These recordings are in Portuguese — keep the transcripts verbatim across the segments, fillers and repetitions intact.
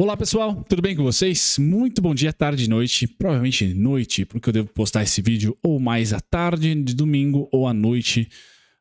Olá pessoal, tudo bem com vocês? Muito bom dia, tarde e noite, provavelmente noite, porque eu devo postar esse vídeo ou mais à tarde de domingo ou à noite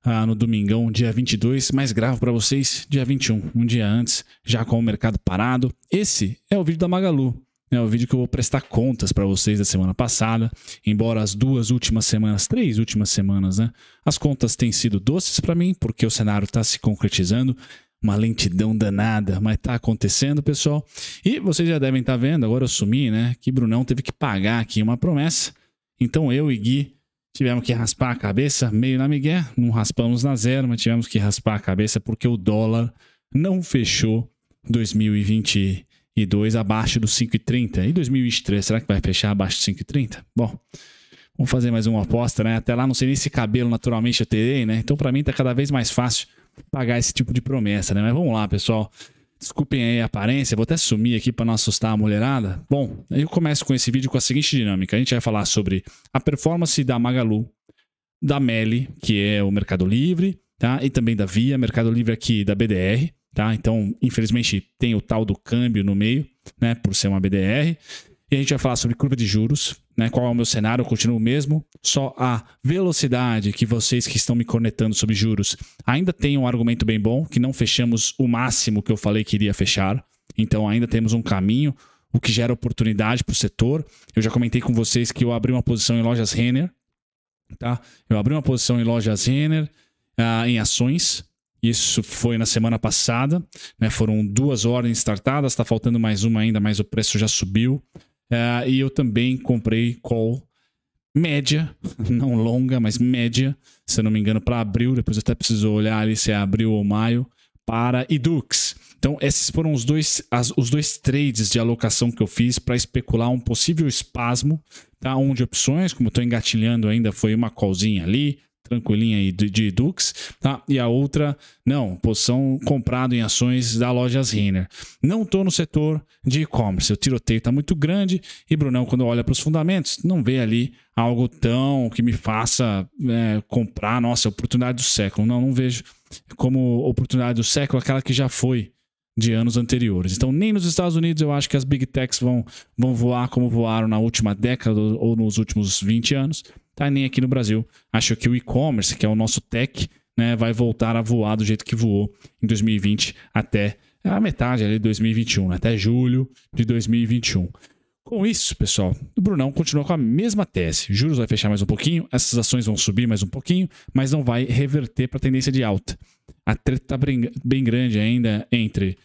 ah, no domingão, dia vinte e dois, mas gravo para vocês dia vinte e um, um dia antes, já com o mercado parado. Esse é o vídeo da Magalu, é o vídeo que eu vou prestar contas para vocês da semana passada, embora as duas últimas semanas, três últimas semanas, né? As contas têm sido doces para mim, porque o cenário está se concretizando. Uma lentidão danada, mas tá acontecendo, pessoal. E vocês já devem estar vendo, agora eu sumi, né? Que Brunão teve que pagar aqui uma promessa. Então eu e Gui tivemos que raspar a cabeça, meio na migué. Não raspamos na zero, mas tivemos que raspar a cabeça porque o dólar não fechou dois mil e vinte e dois abaixo dos cinco e trinta. E dois mil e vinte e três, será que vai fechar abaixo dos cinco e trinta? Bom, vamos fazer mais uma aposta, né? Até lá não sei nem se cabelo naturalmente eu terei, né? Então pra mim tá cada vez mais fácil pagar esse tipo de promessa, né? Mas vamos lá, pessoal. Desculpem aí a aparência, vou até sumir aqui para não assustar a mulherada. Bom, eu começo com esse vídeo com a seguinte dinâmica. A gente vai falar sobre a performance da Magalu, da Meli, que é o Mercado Livre, tá? E também da Via, Mercado Livre aqui da B D R, tá? Então, infelizmente, tem o tal do câmbio no meio, né? Por ser uma B D R. E a gente vai falar sobre curva de juros, né? Qual é o meu cenário, eu continuo o mesmo, só a velocidade que vocês que estão me cornetando sobre juros ainda tem um argumento bem bom, que não fechamos o máximo que eu falei que iria fechar, então ainda temos um caminho, o que gera oportunidade para o setor. Eu já comentei com vocês que eu abri uma posição em lojas Renner, tá? Eu abri uma posição em lojas Renner, uh, em ações. Isso foi na semana passada, né? Foram duas ordens startadas, está faltando mais uma ainda, mas o preço já subiu. Uh, e eu também comprei call média, não longa, mas média, se eu não me engano, para abril. Depois eu até preciso olhar ali se é abril ou maio, para Edux. Então esses foram os dois, as, os dois trades de alocação que eu fiz para especular um possível espasmo, tá? Um de opções, como estou engatilhando ainda, foi uma callzinha ali, tranquilinha aí de, de Dukes, tá? E a outra, não, posição comprado em ações da Lojas Renner. Não estou no setor de e-commerce, o tiroteio está muito grande e Brunão, quando olha para os fundamentos, não vê ali algo tão que me faça é, comprar, nossa, oportunidade do século. Não, não vejo como oportunidade do século aquela que já foi de anos anteriores. Então, nem nos Estados Unidos eu acho que as Big Techs vão, vão voar como voaram na última década ou nos últimos vinte anos. Tá, nem aqui no Brasil. Acho que o e-commerce, que é o nosso tech, né, vai voltar a voar do jeito que voou em dois mil e vinte até a metade ali de dois mil e vinte e um, né, até julho de dois mil e vinte e um. Com isso, pessoal, o Brunão continua com a mesma tese. Juros vai fechar mais um pouquinho, essas ações vão subir mais um pouquinho, mas não vai reverter para a tendência de alta. A treta tá bem grande ainda entre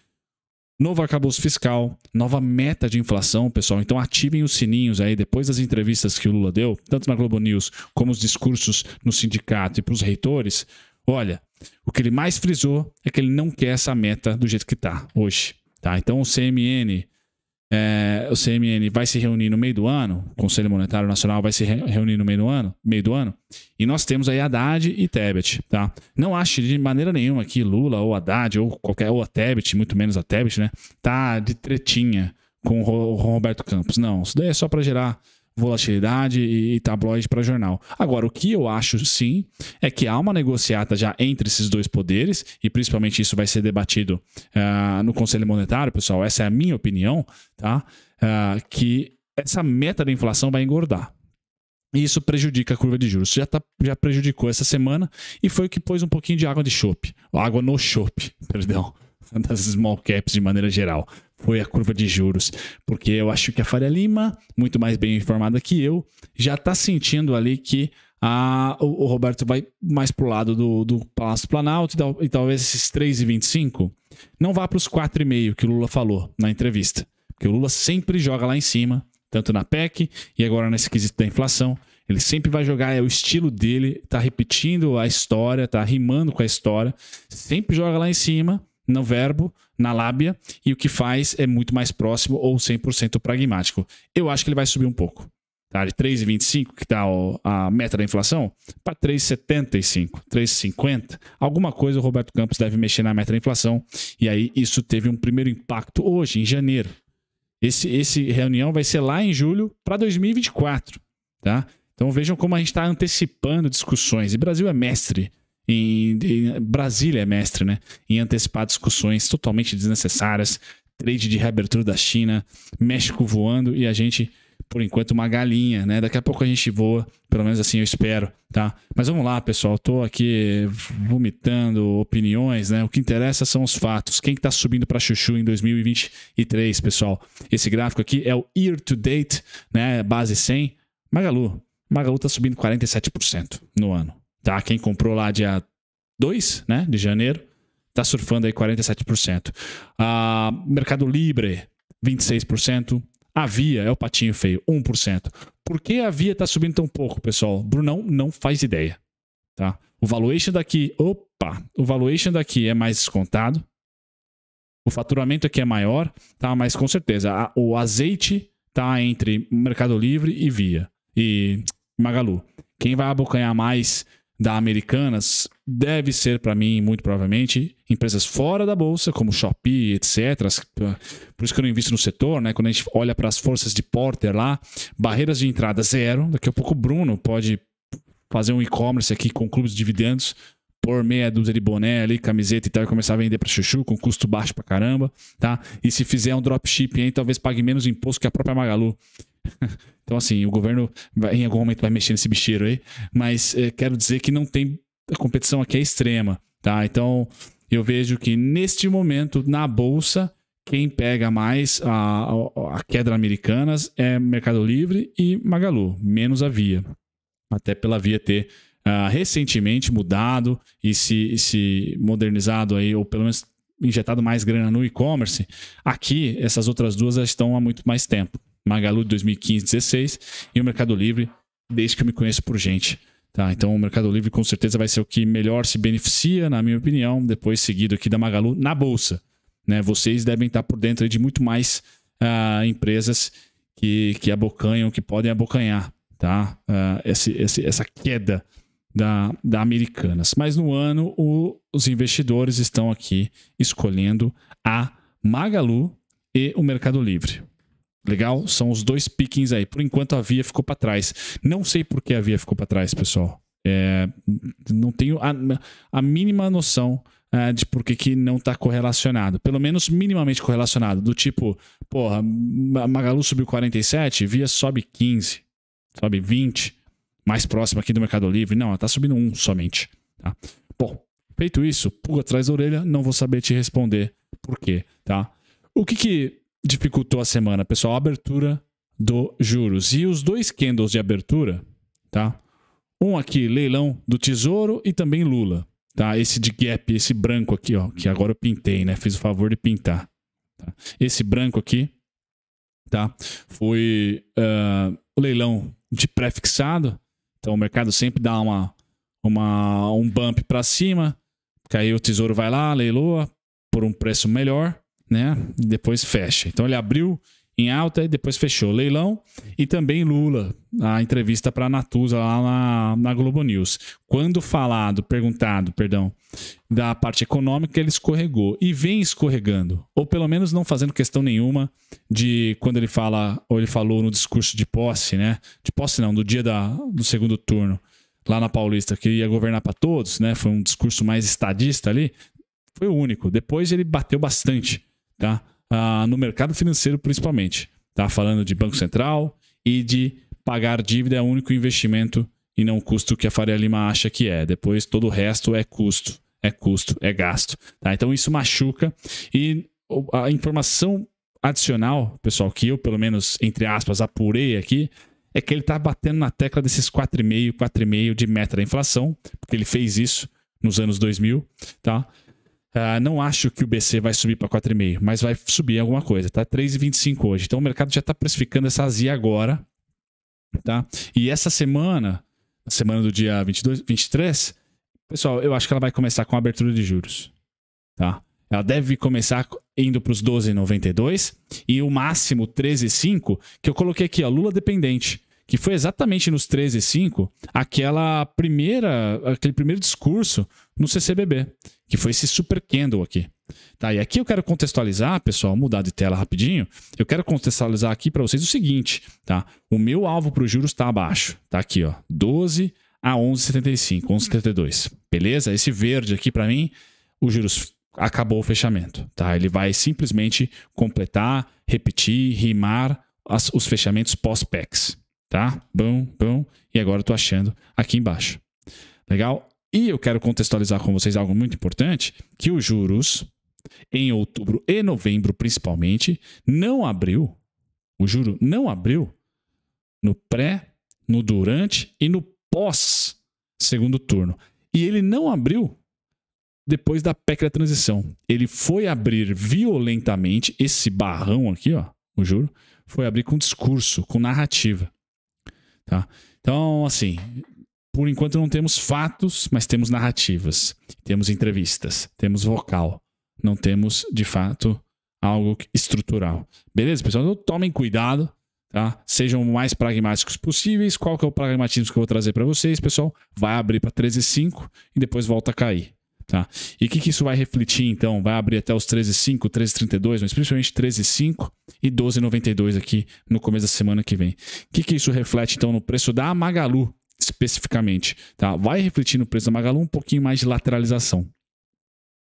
novo arcabouço fiscal, nova meta de inflação, pessoal. Então ativem os sininhos aí depois das entrevistas que o Lula deu, tanto na Globo News como os discursos no sindicato e para os reitores. Olha, o que ele mais frisou é que ele não quer essa meta do jeito que está hoje, tá? Então o C M N, é, o C M N vai se reunir no meio do ano, o Conselho Monetário Nacional vai se re reunir no meio do ano, meio do ano, e nós temos aí Haddad e Tebet, tá? Não acho de maneira nenhuma que Lula ou Haddad ou qualquer ou a Tebet, muito menos a Tebet, né, tá de tretinha com o Roberto Campos. Não, isso daí é só para gerar volatilidade e, e tabloide para jornal. Agora, o que eu acho sim é que há uma negociata já entre esses dois poderes e principalmente isso vai ser debatido uh, no Conselho Monetário, pessoal. Essa é a minha opinião, tá? Uh, que essa meta da inflação vai engordar. E isso prejudica a curva de juros. Já, tá, já prejudicou essa semana e foi o que pôs um pouquinho de água de chope. Água no chope, perdão. Das small caps de maneira geral. Foi a curva de juros. Porque eu acho que a Faria Lima, muito mais bem informada que eu, já está sentindo ali que a, o, o Roberto vai mais para o lado do, do Palácio Planalto e, e talvez esses três e vinte e cinco não vá para os quatro e meio que o Lula falou na entrevista. Porque o Lula sempre joga lá em cima. Tanto na P E C e agora nesse quesito da inflação. Ele sempre vai jogar, é o estilo dele, tá repetindo a história, tá rimando com a história. Sempre joga lá em cima, no verbo, na lábia, e o que faz é muito mais próximo ou cem por cento pragmático. Eu acho que ele vai subir um pouco. Tá? De três e vinte e cinco, que tá a meta da inflação, para três e setenta e cinco, três e cinquenta. Alguma coisa o Roberto Campos deve mexer na meta da inflação. E aí isso teve um primeiro impacto hoje, em janeiro. Esse, esse reunião vai ser lá em julho para dois mil e vinte e quatro, tá? Então vejam como a gente está antecipando discussões. E Brasil é mestre, em, em, Brasília é mestre, né? Em antecipar discussões totalmente desnecessárias, trade de reabertura da China, México voando e a gente, por enquanto, uma galinha, né? Daqui a pouco a gente voa, pelo menos assim eu espero, tá? Mas vamos lá, pessoal, tô aqui vomitando opiniões, né? O que interessa são os fatos. Quem que tá subindo para chuchu em dois mil e vinte e três, pessoal? Esse gráfico aqui é o year to date, né? Base cem, Magalu. Magalu tá subindo quarenta e sete por cento no ano, tá? Quem comprou lá dia dois, né, de janeiro, tá surfando aí quarenta e sete por cento. Ah, Mercado Livre, vinte e seis por cento. A Via é o patinho feio, um por cento. Por que a Via tá subindo tão pouco, pessoal? Brunão não faz ideia, tá? O valuation daqui, opa, o valuation daqui é mais descontado. O faturamento aqui é maior, tá? Mas com certeza, a, o azeite tá entre Mercado Livre e Via e Magalu. Quem vai abocanhar mais da Americanas deve ser, para mim, muito provavelmente, empresas fora da bolsa, como Shopee, etcétera. Por isso que eu não invisto no setor, né? Quando a gente olha para as forças de Porter lá, barreiras de entrada zero. Daqui a pouco o Bruno pode fazer um e-commerce aqui com clubes de dividendos, por meia dúzia de boné ali, camiseta e tal, e começar a vender para chuchu com custo baixo para caramba, tá? E se fizer um dropshipping aí, talvez pague menos imposto que a própria Magalu. Então, assim, o governo vai, em algum momento vai mexer nesse bicheiro aí, mas eh, quero dizer que não tem, a competição aqui é extrema, tá? Então, eu vejo que neste momento, na bolsa, quem pega mais a, a, a queda Americanas é Mercado Livre e Magalu, menos a Via. Até pela Via ter uh, recentemente mudado e se, se modernizado aí, ou pelo menos injetado mais grana no e-commerce. Aqui, essas outras duas já estão há muito mais tempo. Magalu de dois mil e quinze, dezesseis e o Mercado Livre, desde que eu me conheço por gente, tá? Então o Mercado Livre com certeza vai ser o que melhor se beneficia, na minha opinião, depois seguido aqui da Magalu na bolsa, né? Vocês devem estar por dentro aí de muito mais uh, empresas que, que abocanham, que podem abocanhar, tá? Uh, esse, esse, essa queda da, da Americanas. Mas no ano o, os investidores estão aqui escolhendo a Magalu e o Mercado Livre. Legal? São os dois pickings aí. Por enquanto a Via ficou para trás. Não sei por que a Via ficou para trás, pessoal. É, não tenho a, a mínima noção é, de por que, que não está correlacionado. Pelo menos minimamente correlacionado. Do tipo, porra, Magalu subiu quarenta e sete, Via sobe quinze, sobe vinte. Mais próximo aqui do Mercado Livre. Não, ela está subindo um somente. Tá? Bom, feito isso, pulga atrás da orelha, não vou saber te responder por quê, tá? O que que dificultou a semana, pessoal? A abertura do juros. E os dois candles de abertura, tá? Um aqui, leilão do Tesouro e também Lula, tá? Esse de gap, esse branco aqui, ó, que agora eu pintei, né? Fiz o favor de pintar. Tá? Esse branco aqui, tá? Foi uh, o leilão de pré-fixado. Então o mercado sempre dá uma, uma, um bump para cima, porque aí o Tesouro vai lá, leiloa por um preço melhor, né? Depois fecha. Então ele abriu em alta e depois fechou. Leilão e também Lula. A entrevista para a Natuza lá na, na Globo News. Quando falado, perguntado, perdão, da parte econômica, ele escorregou e vem escorregando. Ou pelo menos não fazendo questão nenhuma de quando ele fala, ou ele falou no discurso de posse, né? De posse não, do dia da, do segundo turno, lá na Paulista, que ia governar para todos, né? Foi um discurso mais estadista ali. Foi o único. Depois ele bateu bastante, tá? Ah, no mercado financeiro principalmente, tá? Falando de Banco Central e de pagar dívida é o único investimento e não custo que a Faria Lima acha que é. Depois todo o resto é custo, é custo, é gasto, tá? Então isso machuca e a informação adicional, pessoal, que eu pelo menos, entre aspas, apurei aqui, é que ele tá batendo na tecla desses quatro vírgula cinco, quatro vírgula cinco de meta da inflação, porque ele fez isso nos anos dois mil, tá? Uh, não acho que o B C vai subir para quatro vírgula cinco, mas vai subir alguma coisa, tá? três vírgula vinte e cinco hoje. Então o mercado já está precificando essa azia agora, tá? E essa semana, a semana do dia vinte e dois, vinte e três, pessoal, eu acho que ela vai começar com a abertura de juros, tá? Ela deve começar indo para os doze vírgula noventa e dois e o máximo treze vírgula cinco, que eu coloquei aqui, ó, Lula dependente, que foi exatamente nos treze vírgula cinco aquela primeira, aquele primeiro discurso no C C B B, que foi esse super candle aqui, tá? E aqui eu quero contextualizar, pessoal, mudar de tela rapidinho, eu quero contextualizar aqui para vocês o seguinte, tá? O meu alvo para os juros está abaixo, tá aqui, ó, doze a onze vírgula setenta e cinco, onze vírgula setenta e dois, beleza? Esse verde aqui para mim, os juros acabou o fechamento, tá? Ele vai simplesmente completar, repetir, rimar as, os fechamentos pós-P E Cs, tá? Bum, bum. E agora eu tô achando aqui embaixo. Legal? E eu quero contextualizar com vocês algo muito importante, que os juros em outubro e novembro, principalmente, não abriu, o juro não abriu no pré, no durante e no pós segundo turno. E ele não abriu depois da P E C da transição. Ele foi abrir violentamente, esse barrão aqui, ó, o juro, foi abrir com discurso, com narrativa. Tá? Então, assim, por enquanto não temos fatos, mas temos narrativas, temos entrevistas, temos vocal. Não temos, de fato, algo estrutural. Beleza, pessoal? Então, tomem cuidado, tá? Sejam o mais pragmáticos possíveis. Qual que é o pragmatismo que eu vou trazer para vocês, pessoal? Vai abrir para treze vírgula cinco e depois volta a cair, tá? E o que, que isso vai refletir, então? Vai abrir até os treze vírgula cinco, treze vírgula trinta e dois, mas principalmente treze vírgula cinco e doze vírgula noventa e dois aqui no começo da semana que vem. O que, que isso reflete, então, no preço da Magalu, especificamente? Tá? Vai refletir no preço da Magalu um pouquinho mais de lateralização.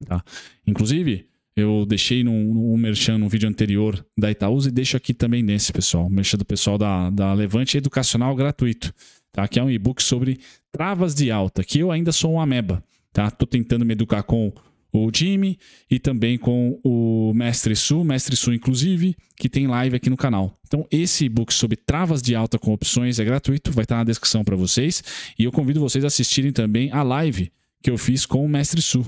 Tá? Inclusive, eu deixei um merchan no vídeo anterior da Itaúsa e deixo aqui também nesse, pessoal, o merchan do pessoal da, da Levante Educacional Gratuito, tá? Que é um e-book sobre travas de alta, que eu ainda sou um ameba, tá? Tô tentando me educar com o Jimmy e também com o Mestre Su, Mestre Su inclusive, que tem live aqui no canal. Então esse e-book sobre travas de alta com opções é gratuito, vai estar na descrição para vocês, e eu convido vocês a assistirem também a live que eu fiz com o Mestre Su.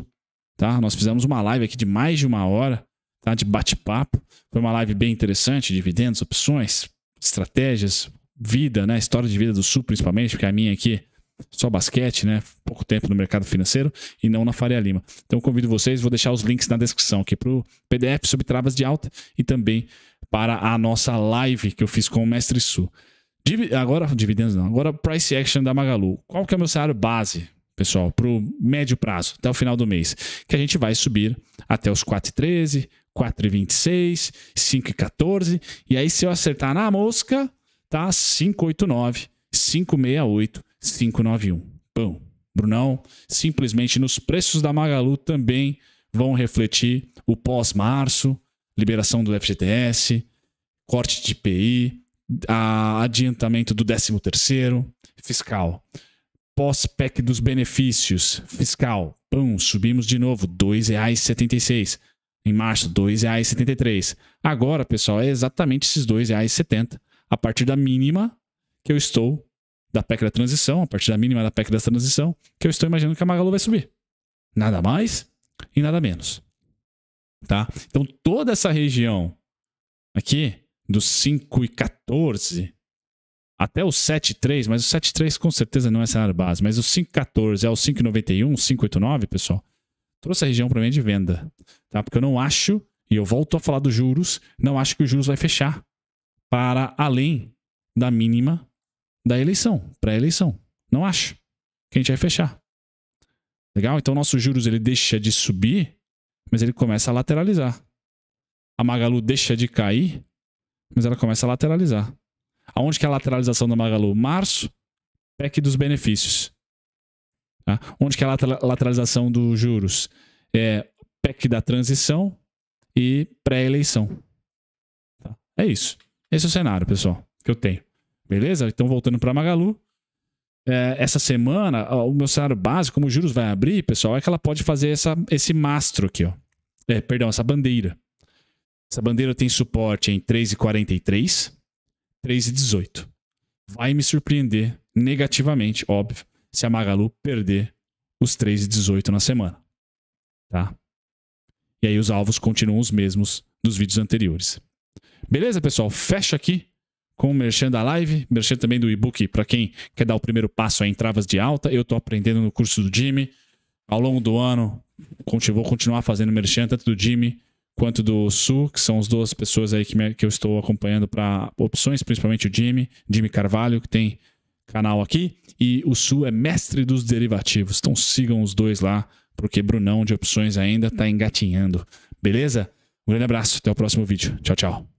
Tá? Nós fizemos uma live aqui de mais de uma hora, tá? De bate-papo. Foi uma live bem interessante, dividendos, opções, estratégias, vida, né? História de vida do Sul, principalmente, porque a minha aqui só basquete, né? Pouco tempo no mercado financeiro e não na Faria Lima. Então eu convido vocês, vou deixar os links na descrição aqui para o P D F sobre travas de alta e também para a nossa live que eu fiz com o Mestre Su. Divi- agora, dividendos não, agora price action da Magalu. Qual que é o meu salário base, pessoal, para o médio prazo, até o final do mês, que a gente vai subir até os quatro e treze, quatro e vinte e seis, cinco e quatorze, e aí se eu acertar na mosca, tá cinco oitenta e nove, cinco sessenta e oito, cinco noventa e um. Bom, Brunão, simplesmente nos preços da Magalu também vão refletir o pós-março, liberação do F G T S, corte de I P I, adiantamento do décimo terceiro, fiscal. Pós-P E C dos benefícios fiscal, pum, subimos de novo dois reais e setenta e seis centavos. Em março, dois reais e setenta e três centavos. Agora, pessoal, é exatamente esses dois reais e setenta centavos a partir da mínima que eu estou da P E C da transição, a partir da mínima da P E C da transição, que eu estou imaginando que a Magalu vai subir. Nada mais e nada menos. Tá? Então, toda essa região aqui dos cinco e quatorze até o sete e três, mas o sete e três com certeza não é salário base, mas o cinco e quatorze é o cinco e noventa e um, cinco e oitenta e nove, pessoal, trouxe a região para mim de venda, tá? Porque eu não acho, e eu volto a falar dos juros, não acho que os juros vai fechar para além da mínima da eleição, pré-eleição. Não acho que a gente vai fechar. Legal? Então, nossos juros, ele deixa de subir, mas ele começa a lateralizar. A Magalu deixa de cair, mas ela começa a lateralizar. Aonde que é a lateralização da Magalu? Março, P E C dos benefícios. Tá? Onde que é a lateralização dos juros? É P E C da transição e pré-eleição. Tá? É isso. Esse é o cenário, pessoal, que eu tenho. Beleza? Então, voltando para a Magalu. É, essa semana, o meu cenário básico, como os juros vai abrir, pessoal, é que ela pode fazer essa, esse mastro aqui. Ó. É, perdão, essa bandeira. Essa bandeira tem suporte em três e quarenta e três. três e dezoito. Vai me surpreender negativamente, óbvio, se a Magalu perder os três e dezoito na semana. Tá? E aí os alvos continuam os mesmos dos vídeos anteriores. Beleza, pessoal? Fecha aqui com o merchan da live, merchan também do e-book para quem quer dar o primeiro passo aí em travas de alta. Eu estou aprendendo no curso do Jimmy. Ao longo do ano, vou continuar fazendo merchan tanto do Jimmy quanto do Sul, que são as duas pessoas aí que, me, que eu estou acompanhando para opções, principalmente o Jimmy, Jimmy Carvalho, que tem canal aqui, e o Sul é mestre dos derivativos, então sigam os dois lá, porque Brunão de opções ainda está engatinhando, beleza? Um grande abraço, até o próximo vídeo, tchau, tchau.